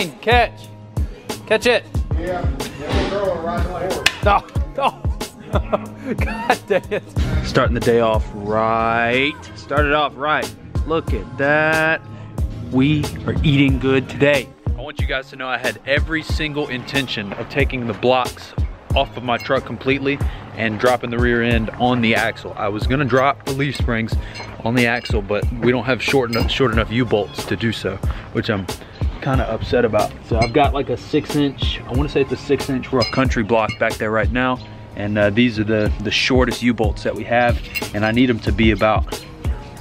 Lane, catch. Catch it. Yeah, throw it right forward. Oh, oh. God dang it. Starting the day off right. Started off right. Look at that. We are eating good today. I want you guys to know I had every single intention of taking the blocks off of my truck completely and dropping the rear end on the axle. I was gonna drop the leaf springs on the axle, but we don't have short enough U-bolts to do so, which I'm kind of upset about. So I've got like a 6-inch, I want to say it's a 6-inch rough country block back there right now, and these are the shortest U-bolts that we have, and I need them to be about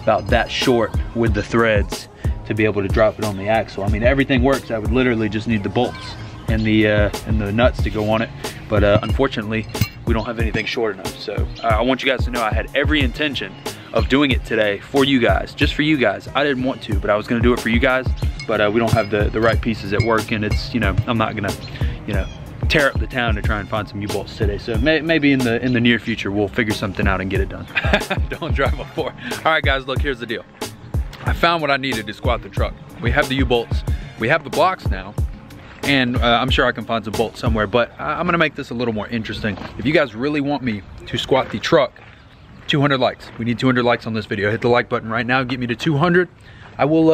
that short with the threads to be able to drop it on the axle. I mean, everything works. I would literally just need the bolts and the nuts to go on it, but unfortunately we don't have anything short enough. So I want you guys to know I had every intention of doing it today for you guys, just for you guys. I didn't want to, but I was gonna do it for you guys, but we don't have the right pieces at work, and it's, you know, I'm not gonna, you know, tear up the town to try and find some U-bolts today. So maybe in the near future we'll figure something out and get it done. Don't drive a four. All right guys, look, here's the deal. I found what I needed to squat the truck. We have the U-bolts, we have the blocks now, and I'm sure I can find some bolts somewhere, but I'm gonna make this a little more interesting. If you guys really want me to squat the truck, 200 likes. We need 200 likes on this video. Hit the like button right now, get me to 200. I will,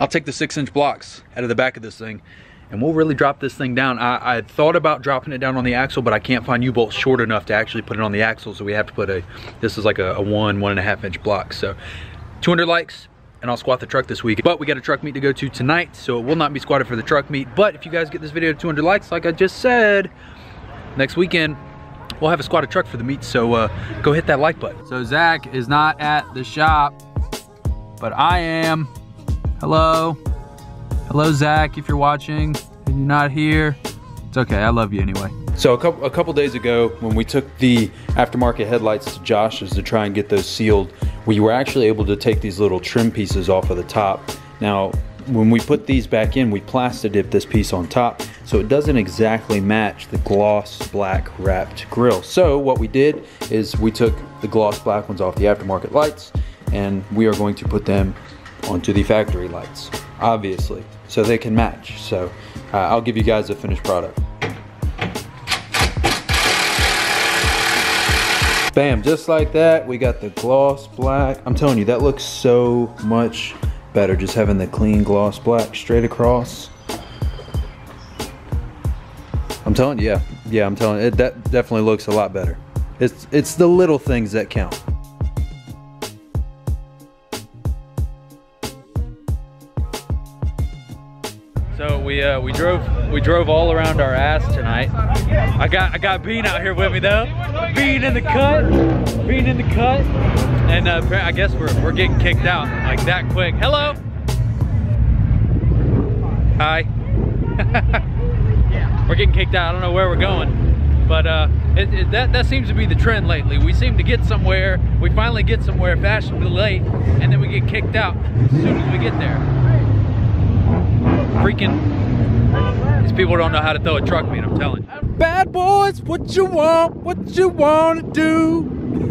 I'll take the 6-inch blocks out of the back of this thing, and we'll really drop this thing down. I had thought about dropping it down on the axle, but I can't find U-bolts short enough to actually put it on the axle, so we have to put this is like a 1.5-inch block. So 200 likes and I'll squat the truck this week. But we got a truck meet to go to tonight, so it will not be squatted for the truck meet. But if you guys get this video to 200 likes, like I just said, next weekend we'll have a squatted truck for the meet, so go hit that like button. So Zach is not at the shop, but I am. Hello. Hello, Zach, if you're watching and you're not here, it's okay, I love you anyway. So a couple days ago, when we took the aftermarket headlights to Josh's to try and get those sealed, we were actually able to take these little trim pieces off of the top. Now, when we put these back in, we plaster dip this piece on top, so it doesn't exactly match the gloss black wrapped grill. So what we did is we took the gloss black ones off the aftermarket lights, and we are going to put them onto the factory lights, obviously, so they can match. So I'll give you guys a finished product. Bam, just like that, we got the gloss black. I'm telling you, that looks so much better, just having the clean gloss black straight across. I'm telling you, yeah, I'm telling you, that definitely looks a lot better. It's the little things that count. So we drove all around our ass tonight. I got Bean out here with me though. Bean in the cut, and I guess we're getting kicked out like that quick. Hello. Hi. We're getting kicked out. I don't know where we're going, but that seems to be the trend lately. We seem to get somewhere. We finally get somewhere fashionably late, and then we get kicked out as soon as we get there. Freaking, these people don't know how to throw a truck meet, I'm telling you. Bad boys, what you want to do?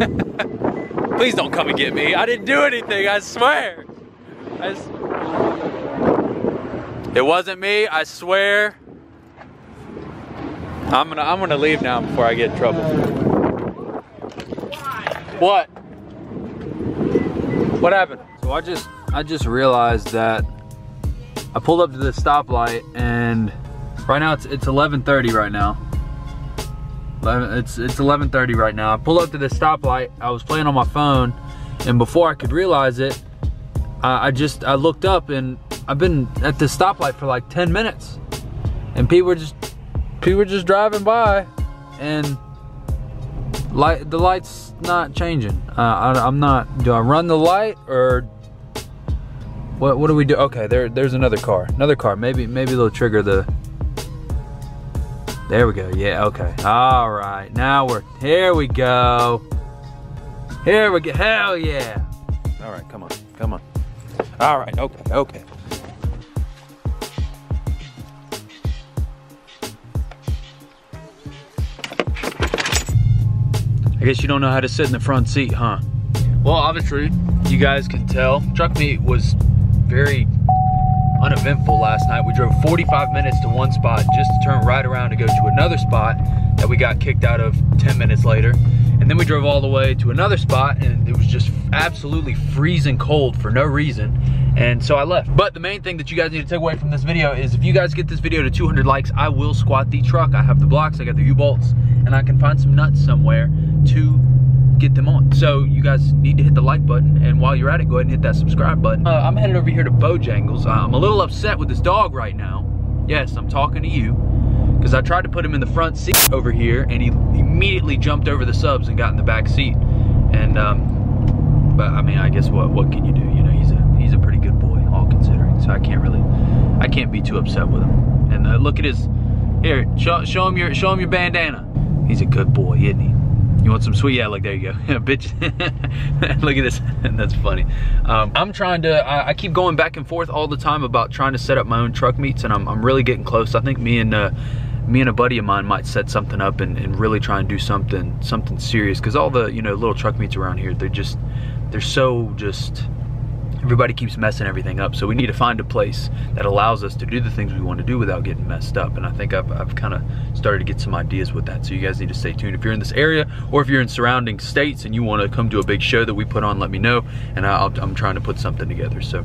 Please don't come and get me. I didn't do anything, I swear. It wasn't me, I swear. I'm gonna leave now before I get in trouble. What? What happened? So I just realized that I pulled up to the stoplight, and right now it's 11:30 right now. It's 11:30 right now. I pulled up to the stoplight. I was playing on my phone, and before I could realize it, I looked up, and I've been at the stoplight for like 10 minutes, and people were just driving by, and the light's not changing. I'm not. Do I run the light or? What do we do? Okay, there's another car. Maybe they'll trigger the, there we go, yeah, okay. All right, now here we go, hell yeah. All right, come on. All right, okay. I guess you don't know how to sit in the front seat, huh? Well, obviously, you guys can tell, truck meet was very uneventful last night. We drove 45 minutes to one spot just to turn right around to go to another spot that we got kicked out of 10 minutes later. And then we drove all the way to another spot and it was just absolutely freezing cold for no reason. And so I left. But the main thing that you guys need to take away from this video is if you guys get this video to 200 likes, I will squat the truck. I have the blocks, I got the U-bolts, and I can find some nuts somewhere to get them on. So you guys need to hit the like button, and while you're at it, go ahead and hit that subscribe button. I'm headed over here to Bojangles. I'm a little upset with this dog right now. Yes, I'm talking to you, because I tried to put him in the front seat over here, and he immediately jumped over the subs and got in the back seat. And, but I mean, I guess what can you do? You know, he's a pretty good boy, all considering, so I can't be too upset with him. And look at his, here, show him your bandana. He's a good boy, isn't he? You want some sweet? Yeah, like there you go. Bitch, look at this. That's funny. I'm trying to, I keep going back and forth all the time about trying to set up my own truck meets, and I'm really getting close. I think me and a buddy of mine might set something up and really try and do something serious, because all the, you know, little truck meets around here, they're so everybody keeps messing everything up. So we need to find a place that allows us to do the things we want to do without getting messed up. And I think I've kind of started to get some ideas with that. So you guys need to stay tuned. If you're in this area or if you're in surrounding states and you want to come to a big show that we put on, let me know. And I'm trying to put something together. So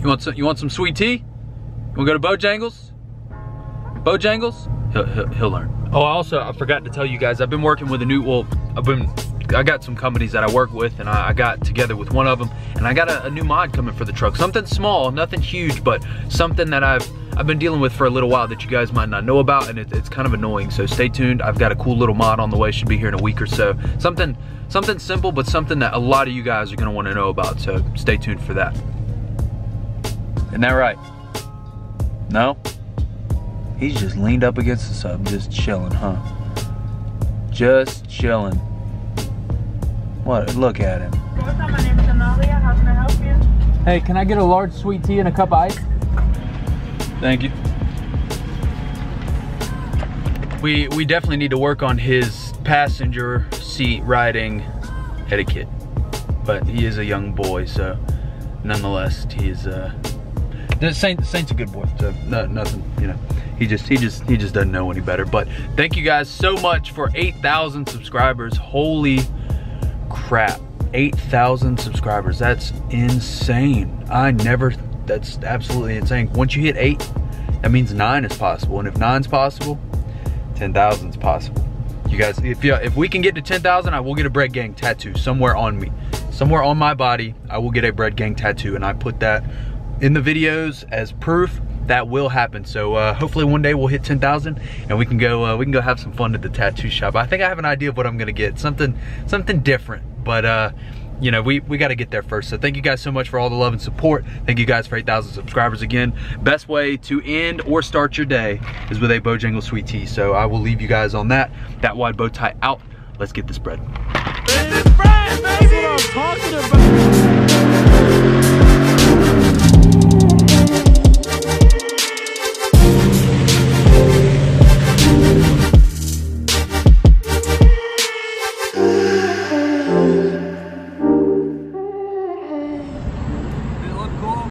you want some sweet tea? You want to go to Bojangles? Bojangles? He'll learn. Oh, also, I forgot to tell you guys, I've been working with a new, well, I got some companies that I work with, and I got together with one of them, and I got a new mod coming for the truck. Something small, nothing huge, but something that I've been dealing with for a little while that you guys might not know about, and it's kind of annoying. So stay tuned. I've got a cool little mod on the way. Should be here in a week or so. Something simple, but something that a lot of you guys are gonna want to know about. So stay tuned for that. Isn't that right? No? He's just leaned up against the sub, just chilling, huh? Just chilling. What? Look at him. What's up? My name is Analia. How can I help you? Hey, can I get a large sweet tea and a cup of ice? Thank you. We definitely need to work on his passenger seat riding etiquette. But he is a young boy, so nonetheless, he is Saint's a good boy. So nothing, you know. He just doesn't know any better. But thank you guys so much for 8,000 subscribers. Holy crap, 8,000 subscribers, that's insane. That's absolutely insane. Once you hit 8, that means 9 is possible, and if 9's possible, 10,000 is possible. You guys, if we can get to 10,000, I will get a Bread Gang tattoo somewhere on me. Somewhere on my body, I will get a Bread Gang tattoo, and I put that in the videos as proof. That will happen. So hopefully one day we'll hit 10,000 and we can go have some fun at the tattoo shop. I think I have an idea of what I'm gonna get. Something different. But you know, we gotta get there first. So thank you guys so much for all the love and support. Thank you guys for 8,000 subscribers again. Best way to end or start your day is with a Bojangles sweet tea. So I will leave you guys on that. Thatwide.bowtie out. Let's get this bread. Get this bread, baby! That's what I'm talking about.